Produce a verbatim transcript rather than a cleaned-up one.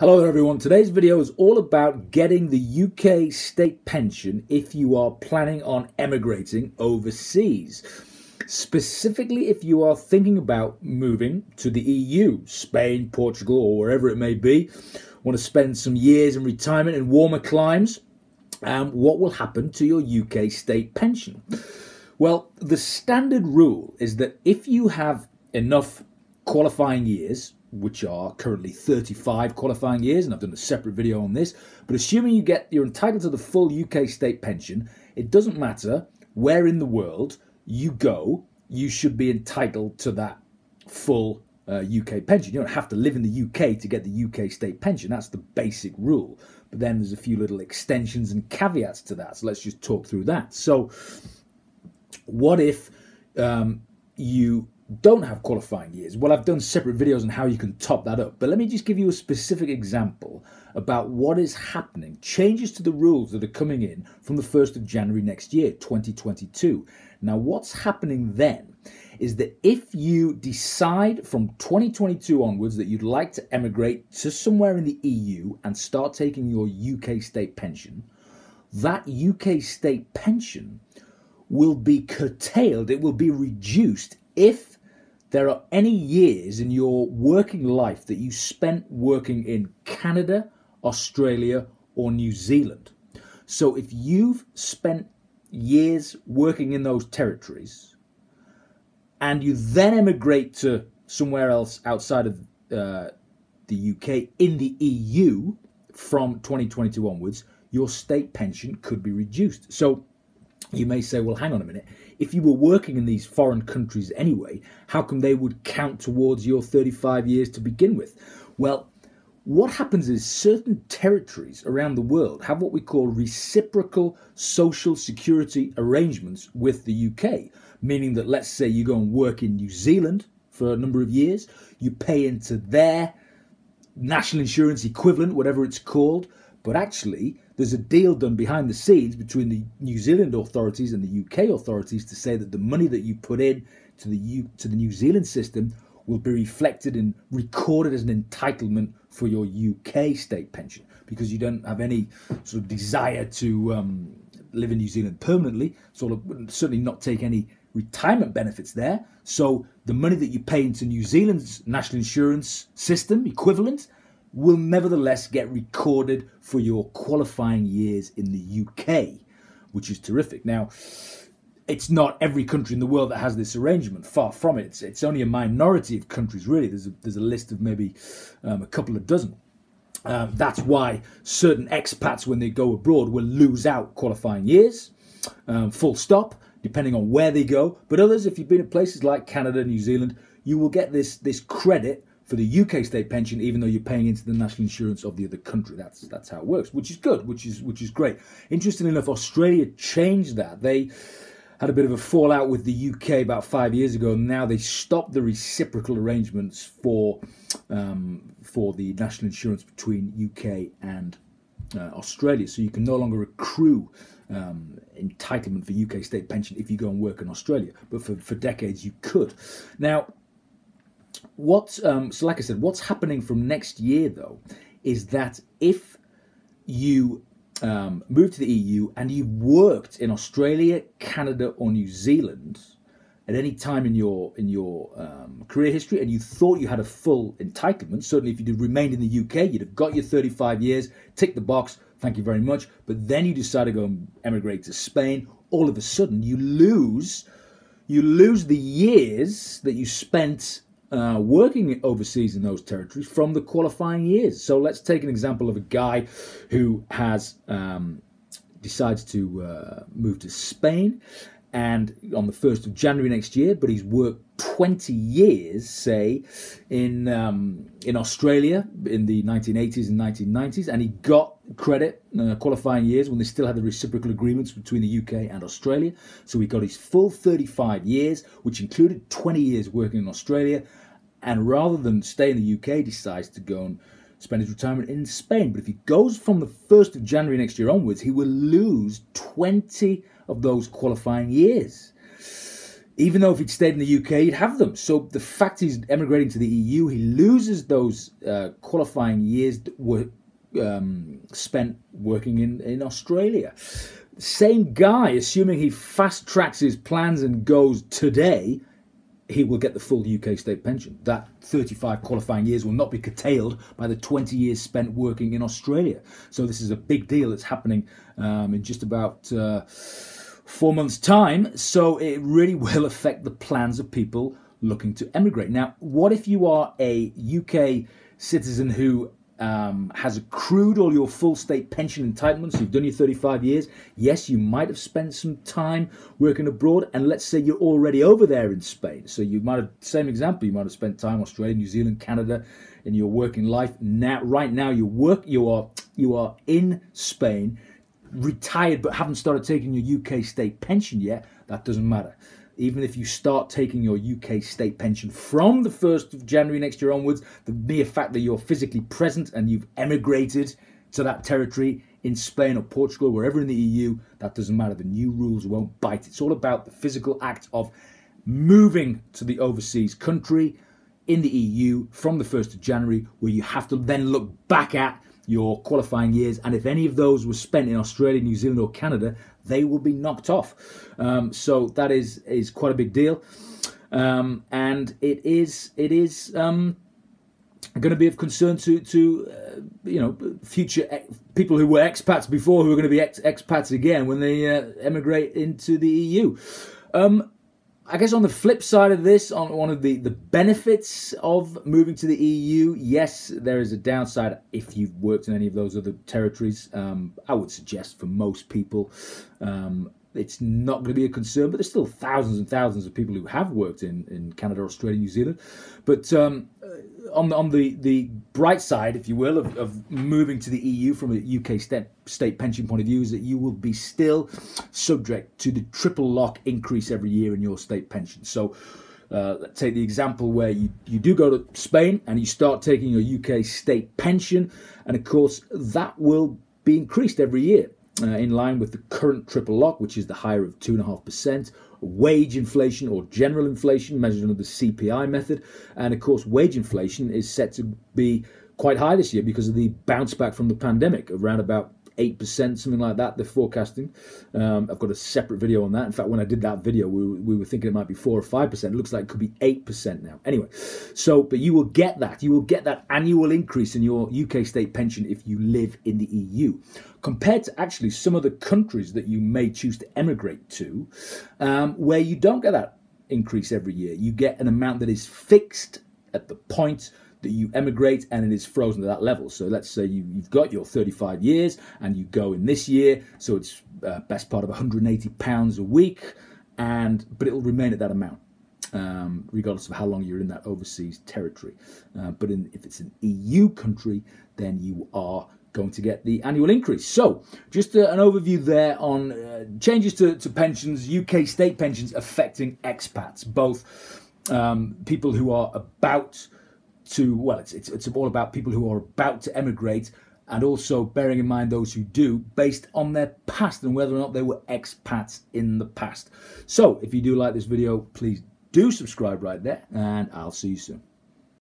Hello everyone, today's video is all about getting the U K state pension if you are planning on emigrating overseas. Specifically if you are thinking about moving to the E U, Spain, Portugal or wherever it may be, want to spend some years in retirement in warmer climes, um, what will happen to your U K state pension? Well, the standard rule is that if you have enough qualifying years, which are currently thirty-five qualifying years, and I've done a separate video on this, but assuming you get, you're entitled to the full U K state pension, it doesn't matter where in the world you go, you should be entitled to that full uh, U K pension. You don't have to live in the U K to get the U K state pension. That's the basic rule. But then there's a few little extensions and caveats to that. So let's just talk through that. So what if um, you don't have qualifying years? Well, I've done separate videos on how you can top that up, but let me just give you a specific example about what is happening, changes to the rules that are coming in from the first of January next year, twenty twenty-two. Now, what's happening then is that if you decide from twenty twenty-two onwards that you'd like to emigrate to somewhere in the E U and start taking your U K state pension, that U K state pension will be curtailed, it will be reduced if there are any years in your working life that you spent working in Canada, Australia, or New Zealand. So if you've spent years working in those territories and you then emigrate to somewhere else outside of uh, the U K in the E U from twenty twenty-two onwards, your state pension could be reduced. So you may say, well, hang on a minute, if you were working in these foreign countries anyway, how come they would count towards your thirty-five years to begin with? Well, what happens is certain territories around the world have what we call reciprocal social security arrangements with the U K, meaning that let's say you go and work in New Zealand for a number of years, you pay into their national insurance equivalent, whatever it's called, but actually there's a deal done behind the scenes between the New Zealand authorities and the U K authorities to say that the money that you put in to the U to the New Zealand system will be reflected and recorded as an entitlement for your U K state pension, because you don't have any sort of desire to um, live in New Zealand permanently, sort of certainly not take any retirement benefits there. So the money that you pay into New Zealand's national insurance system equivalent will nevertheless get recorded for your qualifying years in the U K, which is terrific. Now, it's not every country in the world that has this arrangement, far from it. It's, it's only a minority of countries, really. There's a, there's a list of maybe um, a couple of dozen. Um, that's why certain expats, when they go abroad, will lose out qualifying years, um, full stop, depending on where they go. But others, if you've been in places like Canada, New Zealand, you will get this, this credit for the U K state pension, even though you're paying into the national insurance of the other country. That's that's how it works, which is good, which is which is great. Interestingly enough, Australia changed that. They had a bit of a fallout with the U K about five years ago, and now they stopped the reciprocal arrangements for um, for the national insurance between U K and uh, Australia. So you can no longer accrue um, entitlement for U K state pension if you go and work in Australia, but for for decades you could. Now, What, um, so like I said, what's happening from next year, though, is that if you um, move to the E U and you've worked in Australia, Canada or New Zealand at any time in your in your um, career history and you thought you had a full entitlement, certainly if you'd remained in the U K, you'd have got your thirty-five years, tick the box, thank you very much. But then you decide to go and emigrate to Spain. All of a sudden, you lose, you lose the years that you spent Uh, working overseas in those territories from the qualifying years. So let's take an example of a guy who has um, decides to uh, move to Spain and on the first of January next year, but he's worked twenty years, say, in um, in Australia in the nineteen eighties and nineteen nineties, and he got credit uh, qualifying years when they still had the reciprocal agreements between the U K and Australia. So he got his full thirty-five years, which included twenty years working in Australia, and rather than stay in the U K, decides to go and spend his retirement in Spain. But if he goes from the first of January next year onwards, he will lose twenty of those qualifying years. even though if he'd stayed in the U K, he'd have them. So the fact he's emigrating to the E U, he loses those uh, qualifying years that were um, spent working in, in Australia. Same guy, assuming he fast-tracks his plans and goes today, he will get the full U K state pension. That thirty-five qualifying years will not be curtailed by the twenty years spent working in Australia. So this is a big deal that's happening um, in just about... Uh, four months' time, so it really will affect the plans of people looking to emigrate. Now, what if you are a U K citizen who um, has accrued all your full state pension entitlements, you've done your thirty-five years, yes, you might have spent some time working abroad, and let's say you're already over there in Spain, so you might have, same example, you might have spent time in Australia, New Zealand, Canada, in your working life. Now, right now, you work, you are, you are in Spain, retired but haven't started taking your U K state pension yet. That doesn't matter. Even if you start taking your U K state pension from the first of January next year onwards, the mere fact that you're physically present and you've emigrated to that territory in Spain or Portugal, wherever in the E U, that doesn't matter. The new rules won't bite. It's all about the physical act of moving to the overseas country in the E U from the first of January, where you have to then look back at your qualifying years, and if any of those were spent in Australia, New Zealand or Canada, they will be knocked off. Um, so that is is quite a big deal, um, and it is it is um, going to be of concern to to uh, you know, future people who were expats before, who are going to be ex expats again when they uh, emigrate into the E U. Um, I guess on the flip side of this, on one of the, the benefits of moving to the E U, yes, there is a downside if you've worked in any of those other territories. Um, I would suggest for most people, um, it's not going to be a concern, but there's still thousands and thousands of people who have worked in, in Canada, Australia, New Zealand. But um, on, on the, the bright side, if you will, of, of moving to the E U from a U K state, state pension point of view, is that you will be still subject to the triple lock increase every year in your state pension. So uh, let's take the example where you, you do go to Spain and you start taking your U K state pension. And of course, that will be increased every year. Uh, in line with the current triple lock, which is the higher of two point five percent, wage inflation or general inflation measured under the C P I method. And of course, wage inflation is set to be quite high this year because of the bounce back from the pandemic, around about eight percent, something like that, they're forecasting. Um, I've got a separate video on that. In fact, when I did that video, we were, we were thinking it might be four or five percent. It looks like it could be eight percent now. Anyway, so, but you will get that. You will get that annual increase in your U K state pension if you live in the E U. Compared to actually some of the countries that you may choose to emigrate to, um, where you don't get that increase every year. You get an amount that is fixed at the point that you emigrate, and it is frozen to that level. So let's say you, you've got your thirty-five years and you go in this year, so it's uh, best part of one hundred and eighty pounds a week, and but it'll remain at that amount, um, regardless of how long you're in that overseas territory. Uh, but in, if it's an E U country, then you are going to get the annual increase. So just uh, an overview there on uh, changes to, to pensions, U K state pensions affecting expats, both um, people who are about to, well, it's, it's, it's all about people who are about to emigrate, and also bearing in mind those who do based on their past and whether or not they were expats in the past. So if you do like this video, please do subscribe right there, and I'll see you soon.